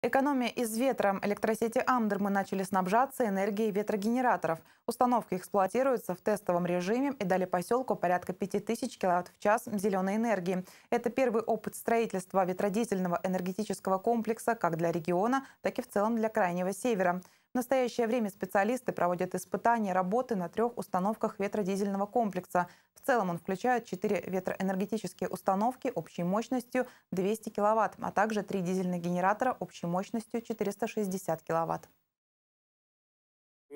Экономия из ветра. Электросети Амдермы начали снабжаться энергией ветрогенераторов. Установка эксплуатируется в тестовом режиме и дали поселку порядка 5000 кВт в час зеленой энергии. Это первый опыт строительства ветродизельного энергетического комплекса как для региона, так и в целом для Крайнего Севера. В настоящее время специалисты проводят испытания работы на 3 установках ветродизельного комплекса. В целом он включает 4 ветроэнергетические установки общей мощностью 200 кВт, а также 3 дизельных генератора общей мощностью 460 кВт.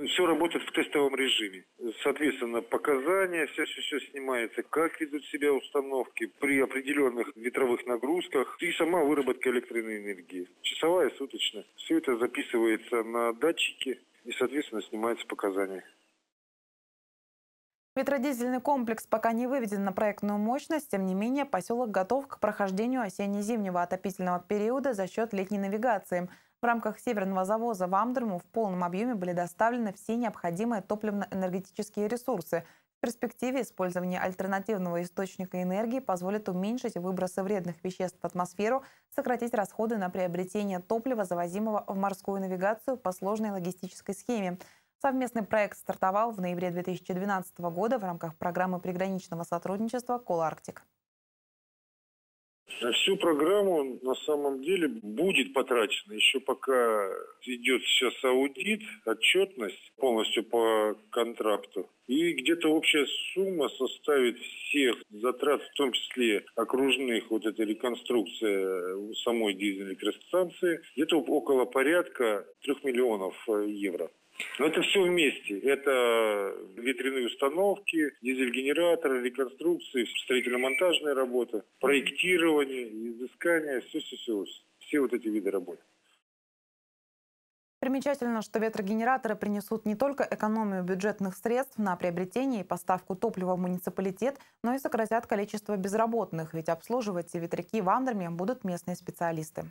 Все работает в тестовом режиме. Соответственно, показания, все снимается, как ведут себя установки при определенных ветровых нагрузках и сама выработка электроэнергии. Часовая, суточная. Все это записывается на датчики и, соответственно, снимаются показания. Ветродизельный комплекс пока не выведен на проектную мощность, тем не менее поселок готов к прохождению осенне-зимнего отопительного периода за счет летней навигации. В рамках северного завоза в Амдерму в полном объеме были доставлены все необходимые топливно-энергетические ресурсы. В перспективе использование альтернативного источника энергии позволит уменьшить выбросы вредных веществ в атмосферу, сократить расходы на приобретение топлива, завозимого в морскую навигацию по сложной логистической схеме. Совместный проект стартовал в ноябре 2012 года в рамках программы приграничного сотрудничества «Коларктик». На всю программу на самом деле будет потрачено. Еще пока идет сейчас аудит, отчетность полностью по контракту. И где-то общая сумма составит всех затрат, в том числе окружных, вот эта реконструкция самой дизельной электростанции, где-то около порядка 3 миллионов евро. Но это все вместе. Это ветряные установки, дизель-генераторы, реконструкции, строительно-монтажная работа, проектирование, изыскание, все вот эти виды работы. Примечательно, что ветрогенераторы принесут не только экономию бюджетных средств на приобретение и поставку топлива в муниципалитет, но и сократят количество безработных, ведь обслуживать ветряки в Амдерме будут местные специалисты.